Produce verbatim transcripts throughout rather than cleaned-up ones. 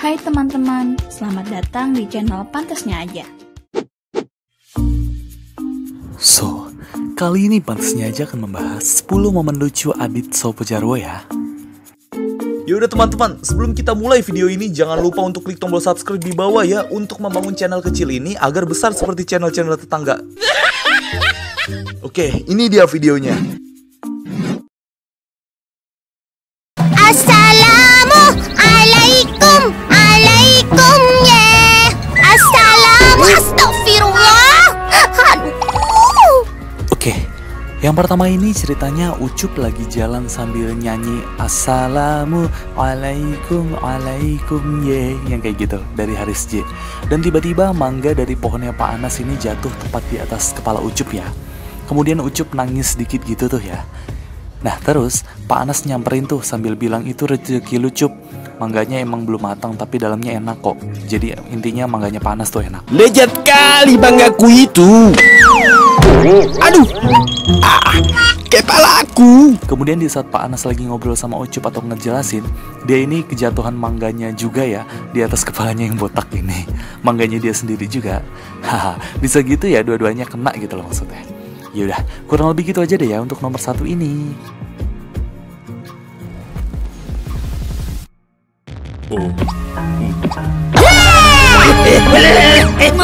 Hai teman-teman, selamat datang di channel Pantesnya Aja. So, kali ini Pantesnya Aja akan membahas sepuluh momen lucu Adit Sopo Jarwo ya. Yaudah teman-teman, sebelum kita mulai video ini, jangan lupa untuk klik tombol subscribe di bawah ya, untuk membangun channel kecil ini agar besar seperti channel-channel tetangga. Oke, ini dia videonya. Assalamualaikum, alaikum ya. Assalamu, astagfirullah. Aduh. Oke, yang pertama ini ceritanya Ucup lagi jalan sambil nyanyi Assalamualaikum, alaikum ye, yang kayak gitu dari Haris J. Dan tiba-tiba mangga dari pohonnya Pak Anas ini jatuh tepat di atas kepala Ucup ya. Kemudian Ucup nangis sedikit gitu tuh ya. Nah terus Pak Anas nyamperin tuh sambil bilang itu rezeki Lucup. Mangganya emang belum matang tapi dalamnya enak kok. Jadi intinya mangganya Pak Anas tuh enak. Lejat kali banggaku itu. Aduh, ah, kepala aku. Kemudian di saat Pak Anas lagi ngobrol sama Ucup atau ngejelasin, dia ini kejatuhan mangganya juga ya, di atas kepalanya yang botak ini. Mangganya dia sendiri juga. Haha, bisa gitu ya, dua-duanya kena gitu loh maksudnya. Yaudah, kurang lebih gitu aja deh ya untuk nomor satu ini. Oh.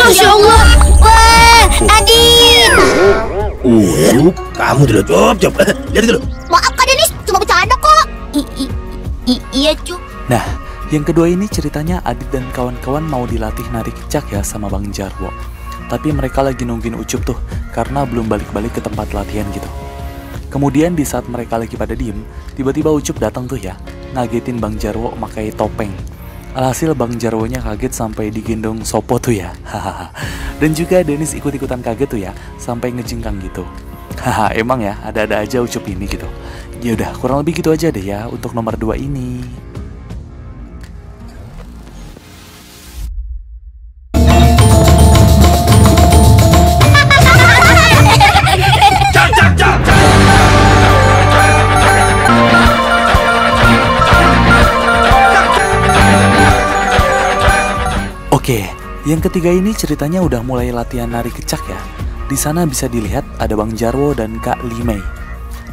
Masya Allah, wah, Adit. Oh, kamu dulu, Cup, Cup. Jadi dulu. Maaf Kak Denis, cuma bercanda kok. Iya, Cup. Nah, yang kedua ini ceritanya Adit dan kawan-kawan mau dilatih nari kecak ya sama Bang Jarwo. Tapi mereka lagi nungguin Ucup tuh karena belum balik-balik ke tempat latihan gitu. Kemudian di saat mereka lagi pada diem, tiba-tiba Ucup datang tuh ya, ngagetin Bang Jarwo pakai topeng. Alhasil Bang Jarwonya kaget sampai digendong Sopo tuh ya. Dan juga Denis ikut-ikutan kaget tuh ya, sampai ngejengkang gitu. Haha, emang ya ada-ada aja Ucup ini gitu. Ya udah, kurang lebih gitu aja deh ya untuk nomor dua ini. Oke, yang ketiga ini ceritanya udah mulai latihan nari kecak ya. Di sana bisa dilihat ada Bang Jarwo dan Kak Limei.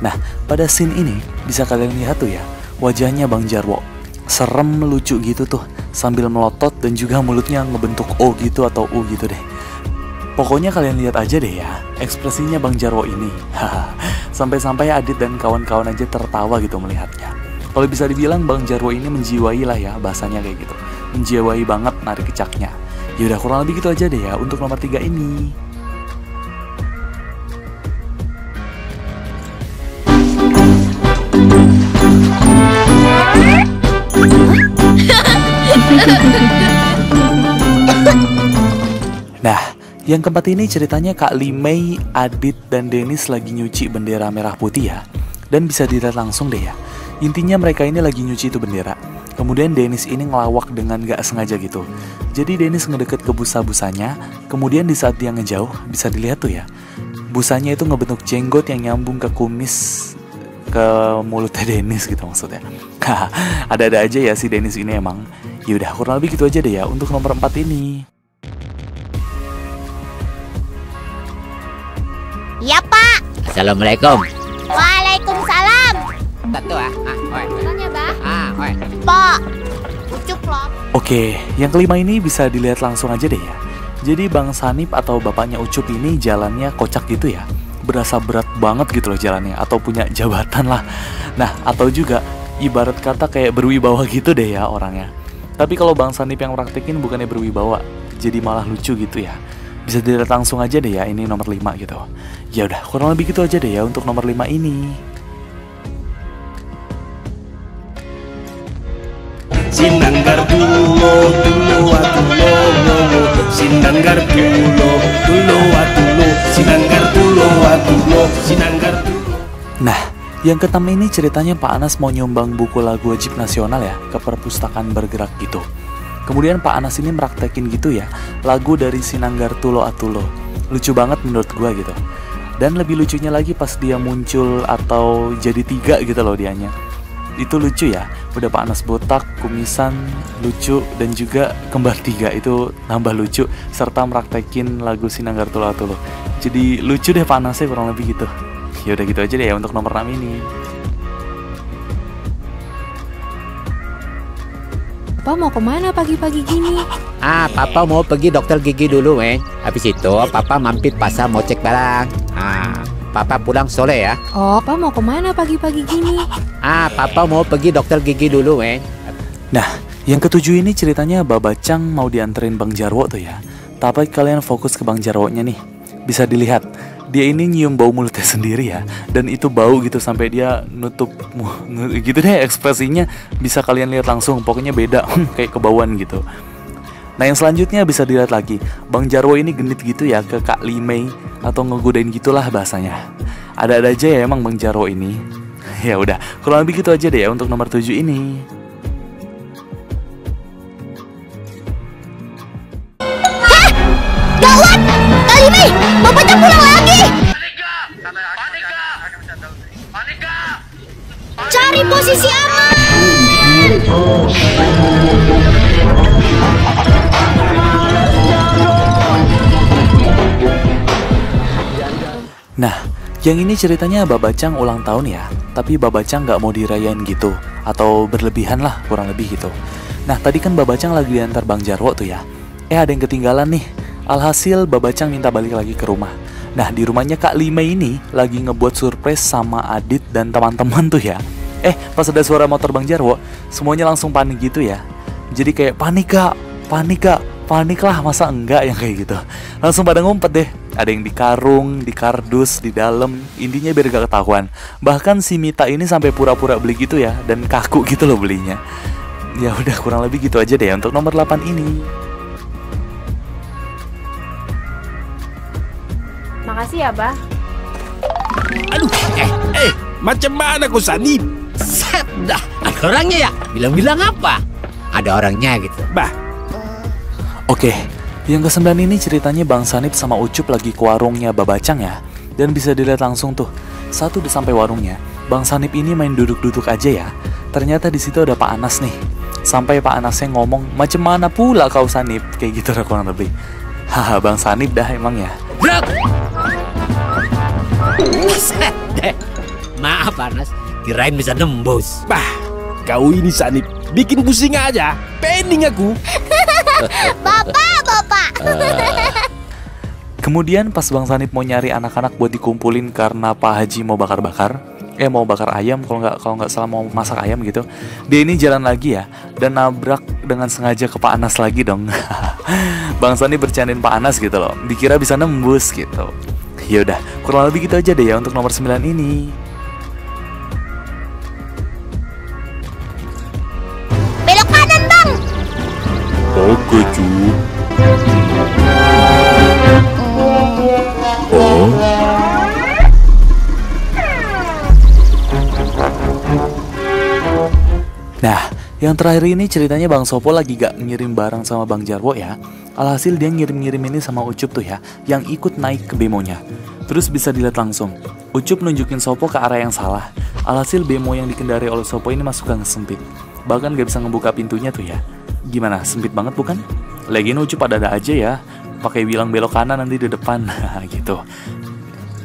Nah, pada scene ini bisa kalian lihat tuh ya, wajahnya Bang Jarwo serem lucu gitu tuh, sambil melotot dan juga mulutnya ngebentuk O gitu atau U gitu deh. Pokoknya kalian lihat aja deh ya, ekspresinya Bang Jarwo ini. Sampai-sampai Adit dan kawan-kawan aja tertawa gitu melihatnya. Kalau bisa dibilang Bang Jarwo ini menjiwai lah ya, bahasanya kayak gitu. Menjiwai banget nari kecaknya. Yaudah, kurang lebih gitu aja deh ya untuk nomor tiga ini. Nah, yang keempat ini ceritanya Kak Limei, Adit, dan Denis lagi nyuci bendera merah putih ya. Dan bisa dilihat langsung deh ya. Intinya mereka ini lagi nyuci itu bendera. Kemudian Denis ini ngelawak dengan gak sengaja gitu. Jadi Denis ngedeket ke busa-busanya. Kemudian di saat dia ngejauh, bisa dilihat tuh ya, busanya itu ngebentuk jenggot yang nyambung ke kumis, ke mulutnya Denis gitu maksudnya. Ada-ada aja ya si Denis ini emang. Yaudah, kurang lebih gitu aja deh ya untuk nomor empat ini. Iya Pak. Assalamualaikum. Waalaikumsalam. Tentu ah. Pak, Ucup loh. Oke, yang kelima ini bisa dilihat langsung aja deh ya. Jadi Bang Sanip atau bapaknya Ucup ini jalannya kocak gitu ya. Berasa berat banget gitu loh jalannya, atau punya jabatan lah. Nah, atau juga ibarat kata kayak berwibawa gitu deh ya orangnya. Tapi kalau Bang Sanip yang praktekin bukannya berwibawa, jadi malah lucu gitu ya. Bisa dilihat langsung aja deh ya, ini nomor lima gitu. Ya udah, kurang lebih gitu aja deh ya untuk nomor lima ini. Sinanggar Tulo Tulo Atulo, Sinanggar Tulo Tulo Atulo, Sinanggar Tulo Atulo, Sinanggar Tulo. Nah, yang keenam ini ceritanya Pak Anas mau nyumbang buku lagu wajib nasional ya ke perpustakaan bergerak gitu. Kemudian Pak Anas ini meraktekin gitu ya lagu dari Sinanggar Tulo Atulo. Lucu banget menurut gua gitu. Dan lebih lucunya lagi pas dia muncul atau jadi tiga gitu loh dianya. Itu lucu ya, udah Pak Anas botak, kumisan, lucu, dan juga kembar tiga itu nambah lucu, serta meraktekin lagu Sinanggar Tulo Atulo. Jadi lucu deh Pak Anasnya, kurang lebih gitu. Ya udah gitu aja deh ya untuk nomor enam ini. Papa mau kemana pagi-pagi gini? Ah, Papa mau pergi dokter gigi dulu, weh. Habis itu, Papa mampir pasar mau cek barang. Ah, Papa pulang sore ya. Oh, Papa mau kemana pagi-pagi gini? Ah, Papa mau pergi dokter gigi dulu, weh. Nah, yang ketujuh ini ceritanya Babacang mau dianterin Bang Jarwo tuh ya. Tapi kalian fokus ke Bang Jarwo-nya nih. Bisa dilihat, dia ini nyium bau mulutnya sendiri ya, dan itu bau gitu sampai dia nutup gitu deh, ekspresinya bisa kalian lihat langsung, pokoknya beda kayak kebauan gitu. Nah yang selanjutnya bisa dilihat lagi, Bang Jarwo ini genit gitu ya ke Kak Limei, atau ngegodain gitulah bahasanya. Ada-ada aja ya emang Bang Jarwo ini. Ya udah, kurang lebih gitu aja deh ya untuk nomor tujuh ini. Hah? Gawat! Kak Limei! Bapaknya pulang lagi! Cari posisi aman! Nah, yang ini ceritanya Babacang ulang tahun ya. Tapi Babacang gak mau dirayain gitu, atau berlebihan lah, kurang lebih gitu. Nah, tadi kan Babacang lagi diantar Bang Jarwo tuh ya. Eh, ada yang ketinggalan nih. Alhasil Babacang minta balik lagi ke rumah. Nah di rumahnya Kak Limei ini lagi ngebuat surprise sama Adit dan teman-teman tuh ya. Eh pas ada suara motor Bang Jarwo, semuanya langsung panik gitu ya. Jadi kayak panik kak, panik kak, panik lah masa enggak yang kayak gitu. Langsung pada ngumpet deh. Ada yang di karung, di kardus, di dalam. Intinya biar gak ketahuan. Bahkan si Mita ini sampai pura-pura beli gitu ya, dan kaku gitu loh belinya. Ya udah kurang lebih gitu aja deh untuk nomor delapan ini. Makasih ya, Bah. Aduh, eh, eh, macam mana kau Sanip? Set dah, ada orangnya ya? Bilang-bilang apa? Ada orangnya gitu, Bah. Oke, yang kesembilan ini ceritanya Bang Sanip sama Ucup lagi ke warungnya Babacang ya. Dan bisa dilihat langsung tuh, satu udah sampai warungnya, Bang Sanip ini main duduk-duduk aja ya. Ternyata di situ ada Pak Anas nih. Sampai Pak Anasnya ngomong, macam mana pula kau Sanip? Kayak gitu kurang lebih. Haha, Bang Sanip dah emang ya. Brak! Maaf Anas, kirain bisa nembus. Bah, kau ini Sanip, bikin pusing aja. Pening aku. Bapak, bapak. Kemudian pas Bang Sanip mau nyari anak-anak buat dikumpulin karena Pak Haji mau bakar-bakar, eh mau bakar ayam kalau nggak kalau nggak salah mau masak ayam gitu. Dia ini jalan lagi ya, dan nabrak dengan sengaja ke Pak Anas lagi dong. Bang Sanip bercandain Pak Anas gitu loh, dikira bisa nembus gitu. Ya udah, kurang lebih gitu aja deh ya untuk nomor sembilan ini. Belok kanan, Bang. Oke, cu. Oh. Nah, yang terakhir ini ceritanya Bang Sopo lagi gak ngirim barang sama Bang Jarwo ya. Alhasil dia ngirim-ngirim ini sama Ucup tuh ya, yang ikut naik ke bemonya. Terus bisa dilihat langsung, Ucup nunjukin Sopo ke arah yang salah. Alhasil bemo yang dikendarai oleh Sopo ini masuk gang sempit, bahkan gak bisa ngebuka pintunya tuh ya. Gimana, sempit banget bukan? Lagian Ucup ada-ada aja ya, pakai bilang belok kanan nanti di depan gitu.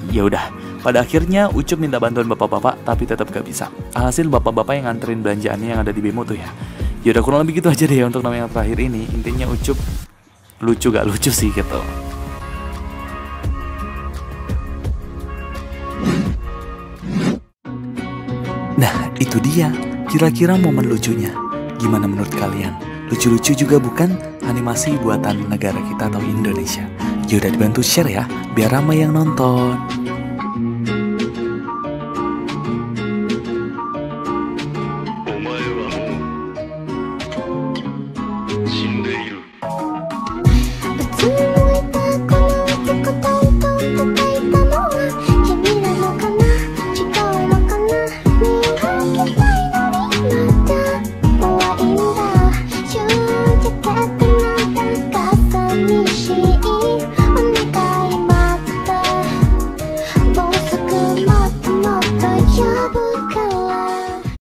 Ya udah, pada akhirnya Ucup minta bantuan bapak-bapak tapi tetap gak bisa. Alhasil bapak-bapak yang nganterin belanjaannya yang ada di bemo tuh ya. Ya udah kurang lebih gitu aja deh ya untuk nama yang terakhir ini. Intinya Ucup lucu gak lucu sih gitu. Nah itu dia, kira-kira momen lucunya. Gimana menurut kalian? Lucu-lucu juga bukan animasi buatan negara kita atau Indonesia? Yaudah dibantu share ya, biar ramai yang nonton.